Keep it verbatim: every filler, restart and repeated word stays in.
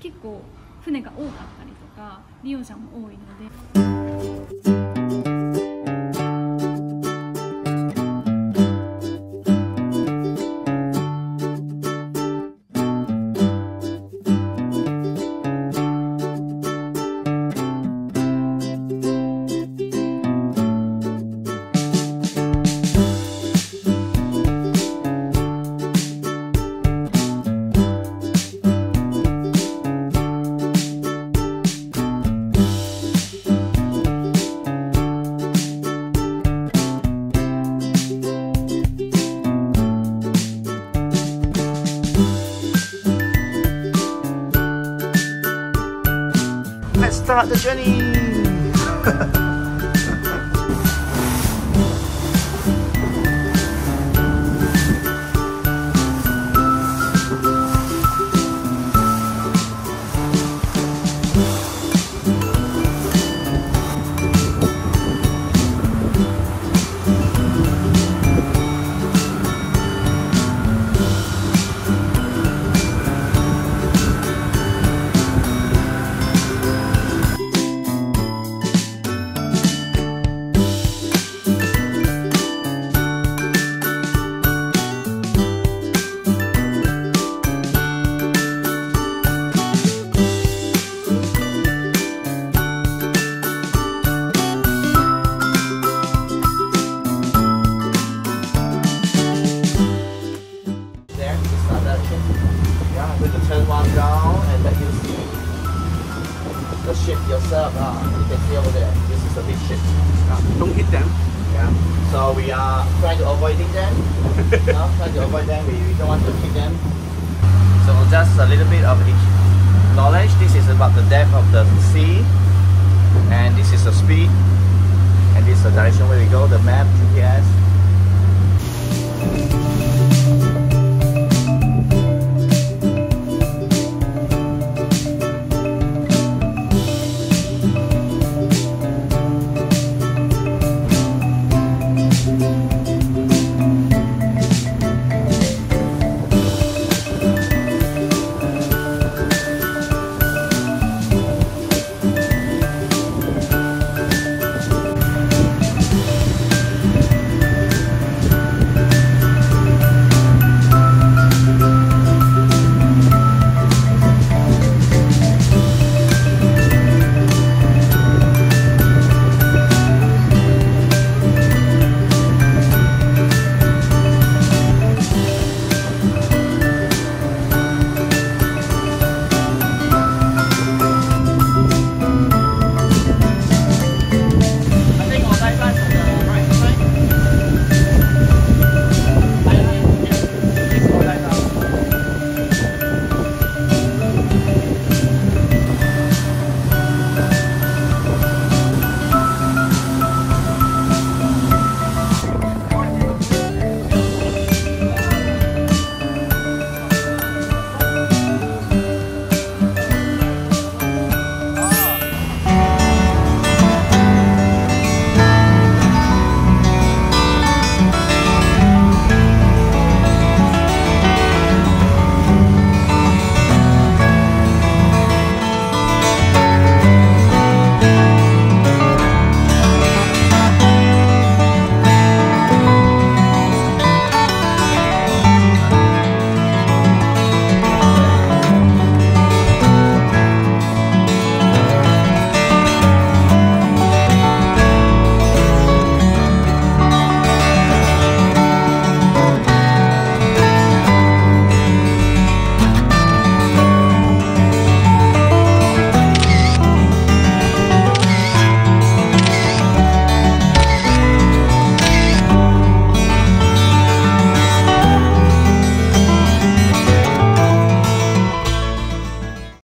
結構船が多かったりとか利用者も多いので。Let's start the journey! The ship yourself, uh, you can see over there. This is a big ship. Uh, don't hit them. Yeah. So we are trying to avoid them. no, trying to avoid them. We, we don't want to hit them. So just a little bit of knowledge. This is about the depth of the sea, and this is the speed, and this is the direction where we go. The map, G P S.